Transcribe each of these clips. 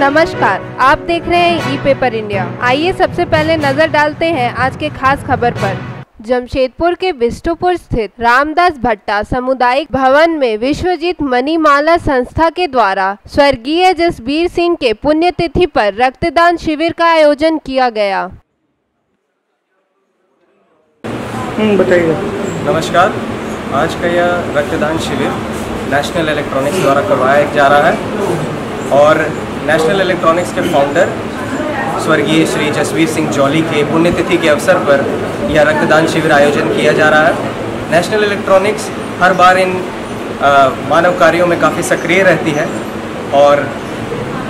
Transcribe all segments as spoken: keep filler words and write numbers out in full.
नमस्कार, आप देख रहे हैं ई पेपर इंडिया। आइए सबसे पहले नजर डालते हैं आज के खास खबर पर। जमशेदपुर के बिष्टुपुर स्थित रामदास भट्टा सामुदायिक भवन में विश्वजीत मणि माला संस्था के द्वारा स्वर्गीय जसबीर सिंह के पुण्यतिथि पर रक्तदान शिविर का आयोजन किया गया। बताइए। नमस्कार, आज का यह रक्तदान शिविर नेशनल इलेक्ट्रॉनिक्स द्वारा करवाया जा रहा है और नेशनल इलेक्ट्रॉनिक्स के फाउंडर स्वर्गीय श्री जसबीर सिंह जौली के पुण्यतिथि के अवसर पर यह रक्तदान शिविर आयोजन किया जा रहा है। नेशनल इलेक्ट्रॉनिक्स हर बार इन आ, मानव कार्यों में काफ़ी सक्रिय रहती है और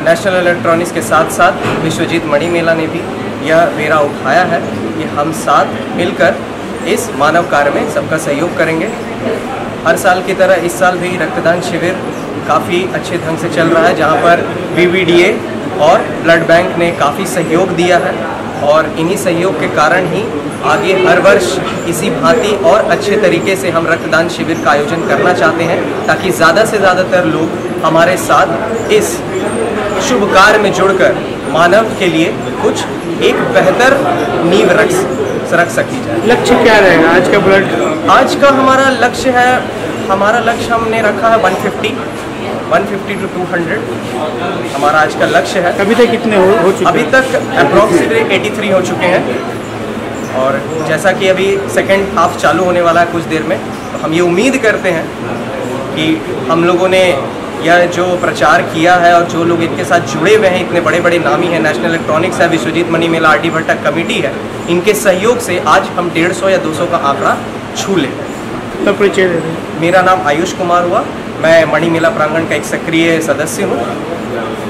नेशनल इलेक्ट्रॉनिक्स के साथ साथ विश्वजीत मणि माला ने भी यह बेड़ा उठाया है कि हम साथ मिलकर इस मानव कार्य में सबका सहयोग करेंगे। हर साल की तरह इस साल भी रक्तदान शिविर काफ़ी अच्छे ढंग से चल रहा है, जहाँ पर बीवीडीए और ब्लड बैंक ने काफ़ी सहयोग दिया है और इन्हीं सहयोग के कारण ही आगे हर वर्ष इसी भांति और अच्छे तरीके से हम रक्तदान शिविर का आयोजन करना चाहते हैं, ताकि ज़्यादा से ज़्यादातर लोग हमारे साथ इस शुभ कार्य में जुड़कर मानव के लिए कुछ एक बेहतर नींव रख रख सकी जाए। लक्ष्य क्या रहेगा आज का ब्लड? आज का हमारा लक्ष्य है, हमारा लक्ष्य हमने रखा है one fifty to two hundred हमारा आज का लक्ष्य है। अभी तक कितने हो, हो चुके? अभी तक अप्रॉक्सीमेट तिरासी हो चुके हैं और जैसा कि अभी सेकेंड हाफ चालू होने वाला है कुछ देर में, तो हम ये उम्मीद करते हैं कि हम लोगों ने यह जो प्रचार किया है और जो लोग इनके साथ जुड़े हुए हैं, इतने बड़े बड़े नामी हैं, नेशनल इलेक्ट्रॉनिक्स है, विश्वजीत मणि माला आरडी भट्ट कमेटी है, इनके सहयोग से आज हम डेढ़ सौ या दो सौ का आंकड़ा छू लें। तो परिचय? मेरा नाम आयुष कुमार हुआ, मैं मणि माला प्रांगण का एक सक्रिय सदस्य हूँ।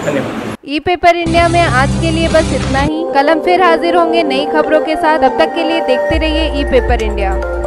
धन्यवाद। ई पेपर इंडिया में आज के लिए बस इतना ही। कल हम फिर हाजिर होंगे नई खबरों के साथ। अब तक के लिए देखते रहिए ई पेपर इंडिया।